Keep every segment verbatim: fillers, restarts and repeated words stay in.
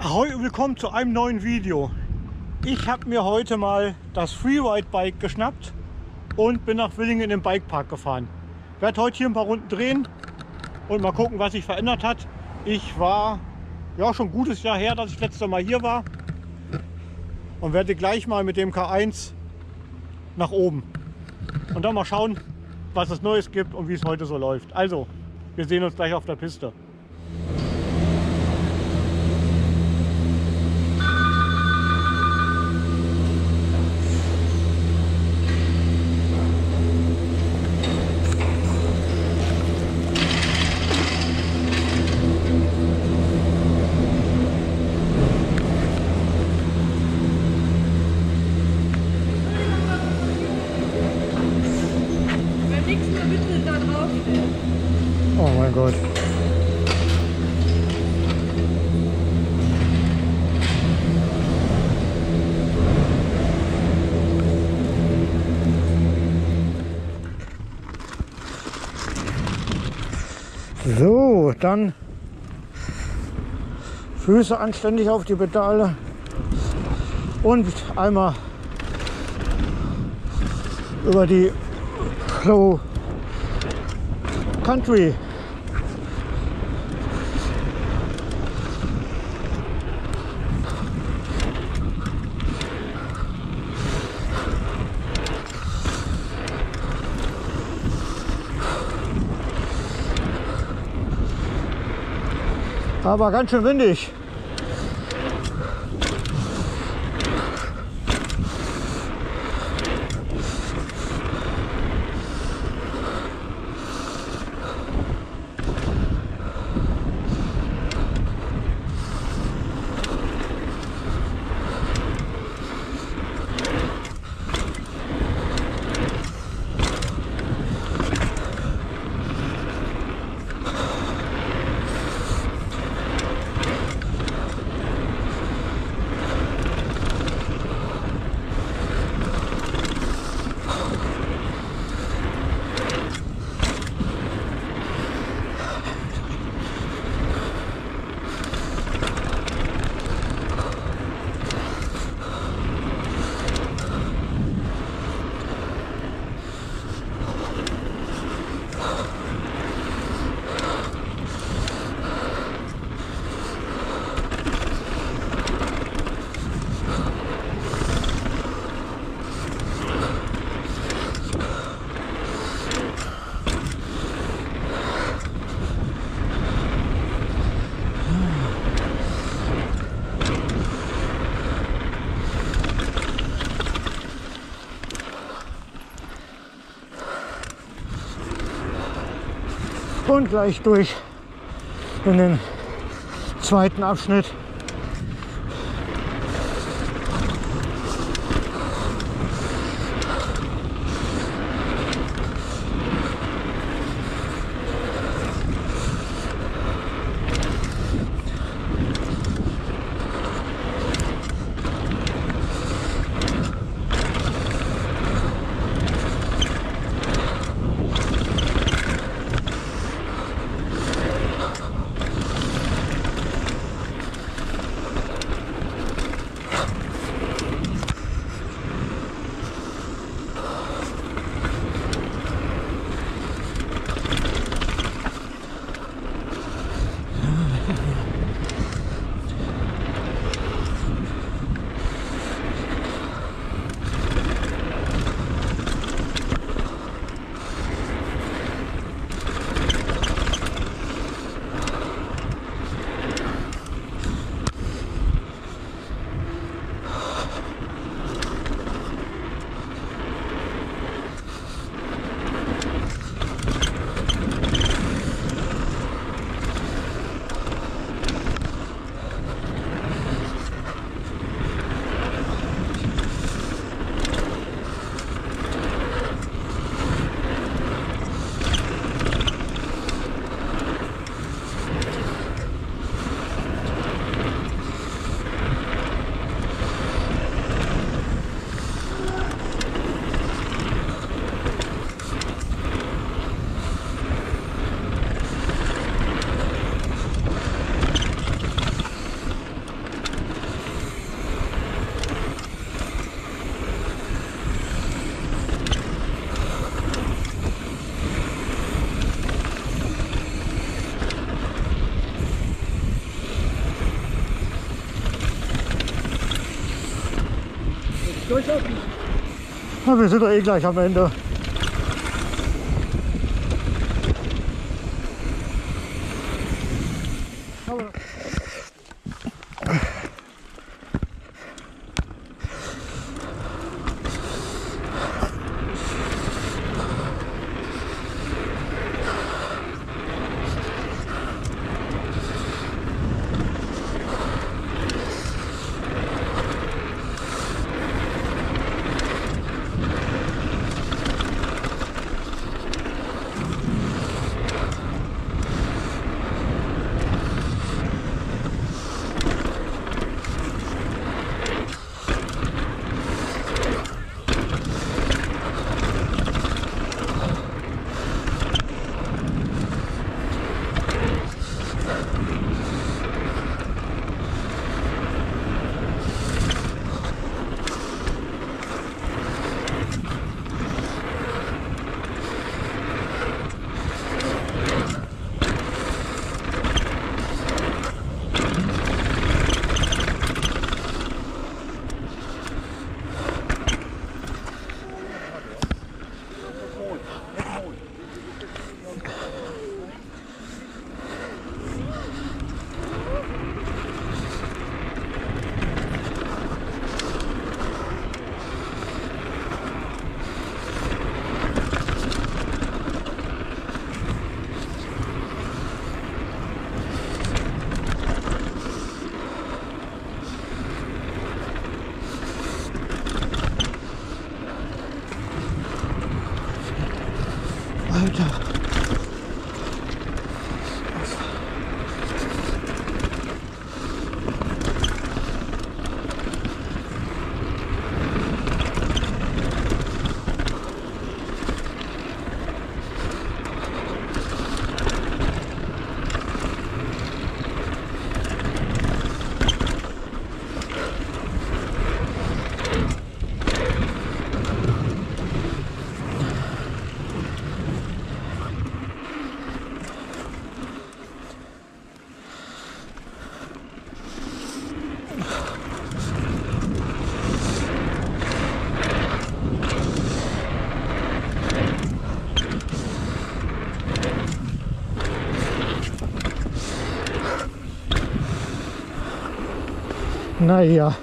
Ahoi und willkommen zu einem neuen Video. Ich habe mir heute mal das Freeride-Bike geschnappt und bin nach Willingen in den Bikepark gefahren. Ich werde heute hier ein paar Runden drehen und mal gucken, was sich verändert hat. Ich war ja schon ein gutes Jahr her, dass ich das letzte Mal hier war und werde gleich mal mit dem K eins nach oben und dann mal schauen, was es Neues gibt und wie es heute so läuft. Also, wir sehen uns gleich auf der Piste. So, dann Füße anständig auf die Pedale und einmal über die Low Country. Aber ganz schön windig. Und gleich durch in den zweiten Abschnitt. Na, wir sind doch eh gleich am Ende. Naja.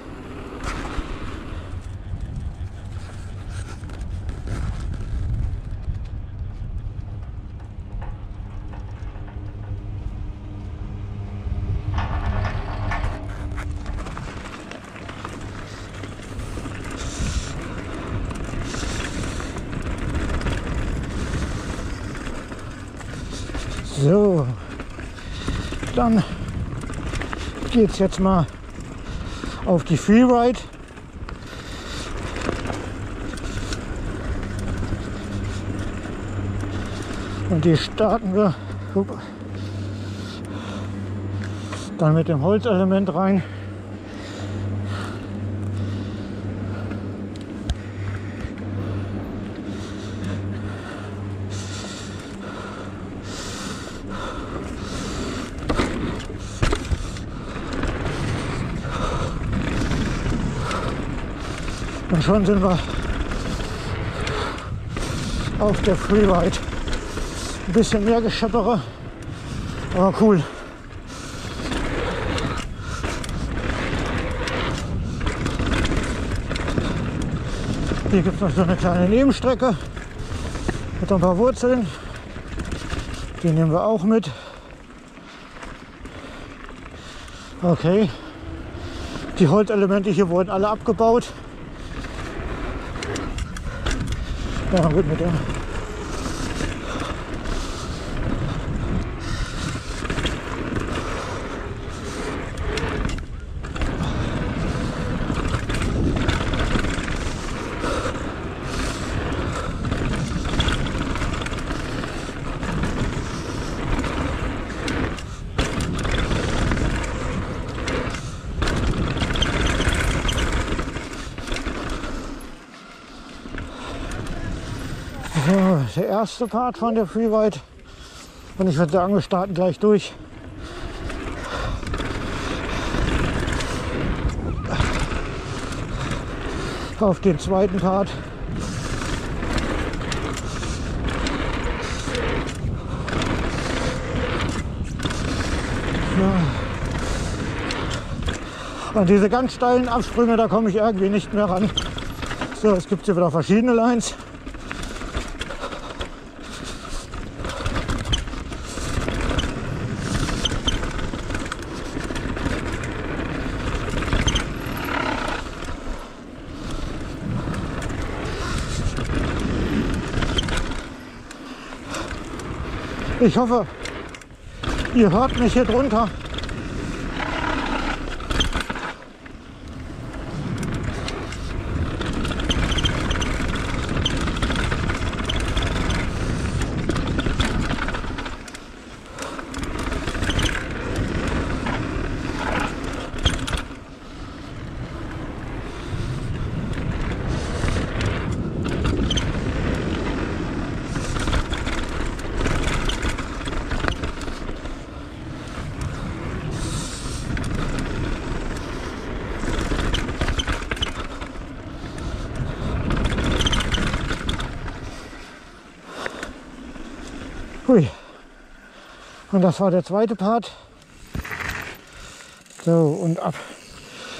So, dann geht's jetzt mal auf die Freeride. Und die starten wir dann mit dem Holzelement rein. Und schon sind wir auf der Freeride. Ein bisschen mehr Gescheppere, aber cool. Hier gibt es noch so eine kleine Nebenstrecke mit ein paar Wurzeln. Die nehmen wir auch mit. Okay. Die Holzelemente hier wurden alle abgebaut. Ja, gut mit dem. Der erste Part von der Freeride und ich würde sagen, wir starten gleich durch. auf den zweiten Part. Ja. Und diese ganz steilen Absprünge, da komme ich irgendwie nicht mehr ran. So, es gibt hier wieder verschiedene Lines. Ich hoffe, ihr hört mich hier drunter. Hui. Und das war der zweite Part. So, und ab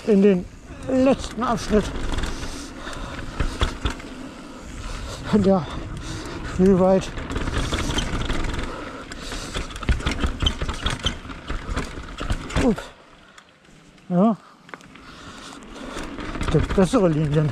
in den letzten Abschnitt. Der Schneewald. Ups. Ja. Es gibt bessere Linien.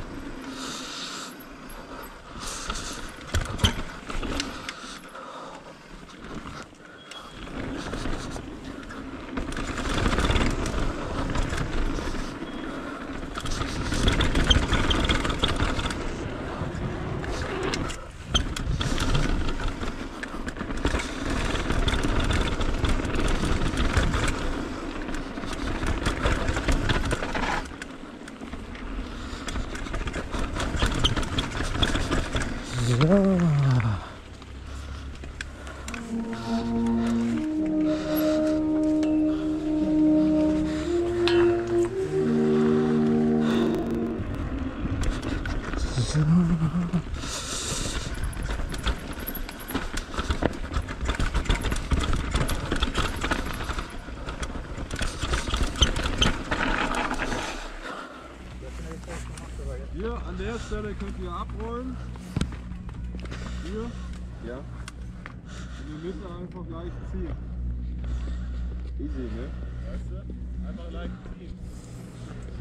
Hier an der Stelle könnt ihr abrollen. Hier. Ja. Und ihr müsst einfach gleich ziehen. Easy, ne? Weißt du? Einfach gleich ziehen.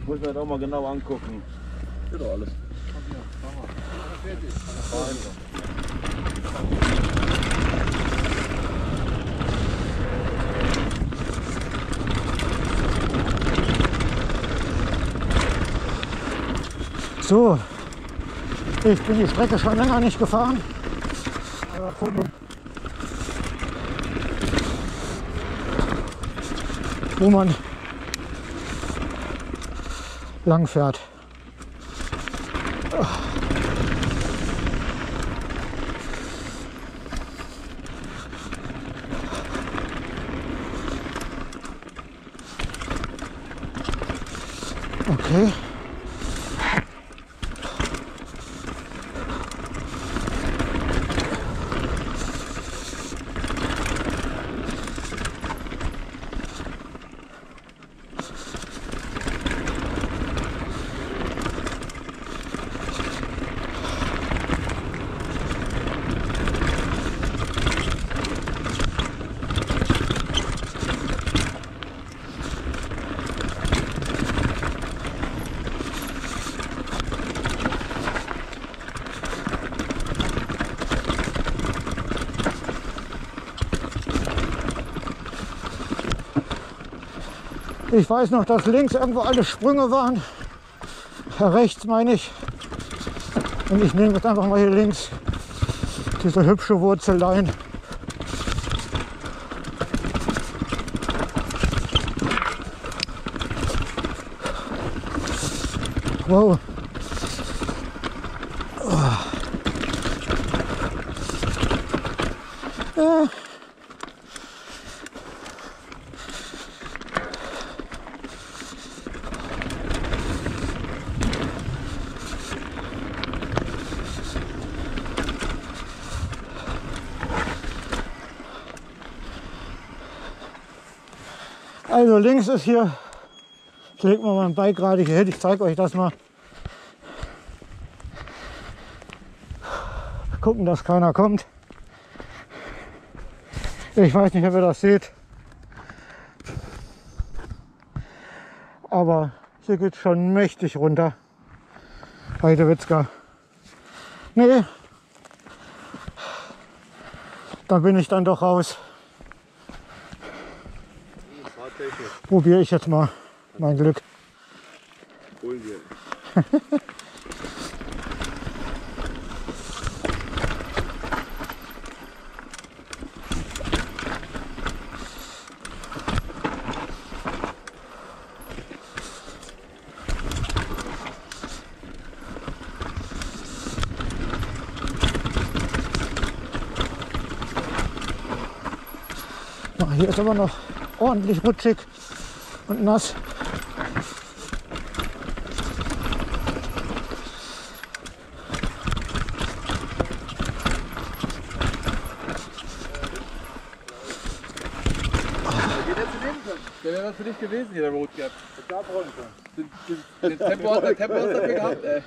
Ich muss mir das auch mal genau angucken. Geht doch alles. Komm hier, komm mal. Fertig. So, ich bin die Strecke schon länger nicht gefahren. Wo man lang fährt. Okay. Ich weiß noch, dass links irgendwo alle Sprünge waren. Rechts meine ich. Und ich nehme jetzt einfach mal hier links diese hübsche Wurzellein. Wow. Ja. Also links ist hier, ich lege mal mein Bike gerade hier hin, ich zeige euch das mal. Gucken, dass keiner kommt. Ich weiß nicht, ob ihr das seht. Aber hier geht es schon mächtig runter. Heidewitzka. Nee. Da bin ich dann doch raus. Probiere ich jetzt mal mein Glück. Holen wir. Hier ist aber noch ordentlich rutschig und nass. Der wäre was für dich gewesen hier, der Road Gap. Da brauchen wir. Den Tempo hast du dafür gehabt, ey.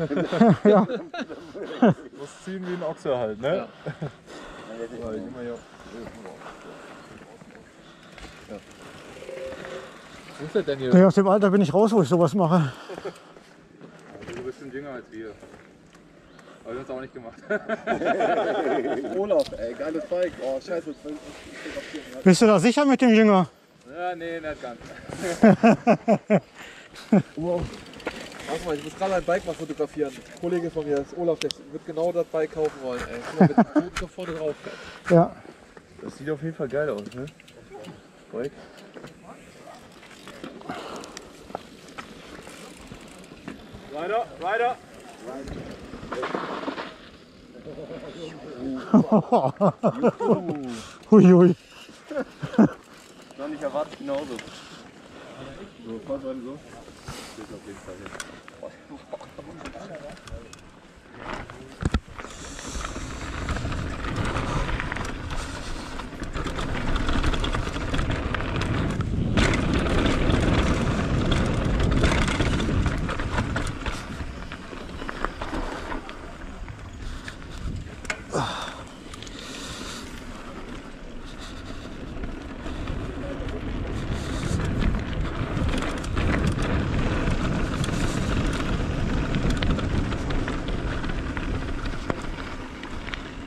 Ja. Du musst ziehen wie ein Ochse halt, ne? Ja. Wo ist der denn hier? Ja, aus dem Alter bin ich raus, wo ich sowas mache. Du bist schon jünger als wir. Aber wir haben es auch nicht gemacht. Olaf, ey, geiles Bike. Oh, scheiße. Bist du da sicher mit dem Jünger? Ja, nee, nicht ganz. Wow. Warte mal, ich muss gerade ein Bike mal fotografieren. Ein Kollege von mir, das ist Olaf, der wird genau das Bike kaufen wollen. Ey. Ich bin mit dem Boot sofort drauf. Ja. Das sieht auf jeden Fall geil aus, ne? Bike. Weiter, weiter! Hui, hui! Noch nicht erwartet, genauso. So, fahr so, so. Steht auf jeden Fall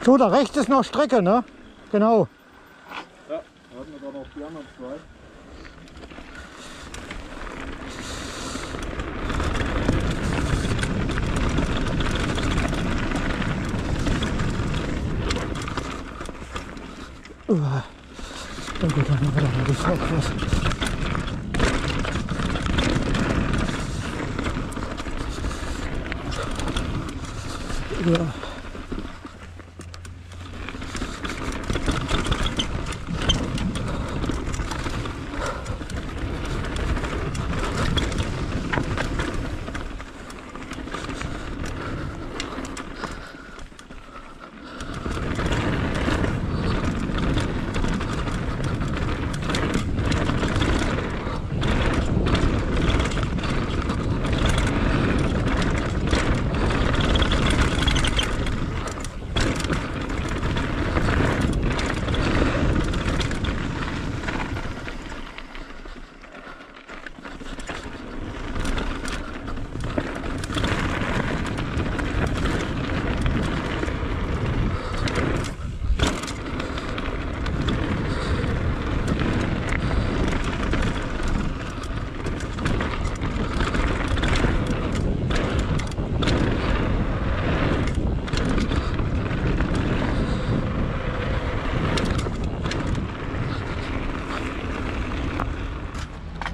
so, da rechts ist noch Strecke, ne? Genau. Ja, da hatten wir doch noch die anderen zwei. Uh, dann geht das noch wieder mal die Zeit los. Ja.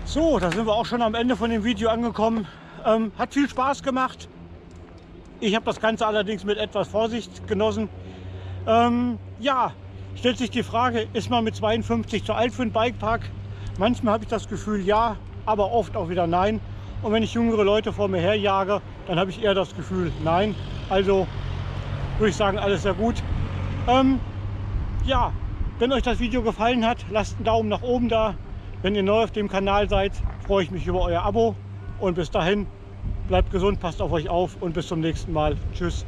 So, da sind wir auch schon am Ende von dem Video angekommen. Ähm, hat viel Spaß gemacht. Ich habe das Ganze allerdings mit etwas Vorsicht genossen. Ähm, ja, stellt sich die Frage, ist man mit zweiundfünfzig zu alt für einen Bikepark? Manchmal habe ich das Gefühl ja, aber oft auch wieder nein. Und wenn ich jüngere Leute vor mir herjage, dann habe ich eher das Gefühl nein. Also würde ich sagen, alles sehr gut. Ähm, ja, wenn euch das Video gefallen hat, lasst einen Daumen nach oben da. Wenn ihr neu auf dem Kanal seid, freue ich mich über euer Abo. Und bis dahin, bleibt gesund, passt auf euch auf und bis zum nächsten Mal. Tschüss.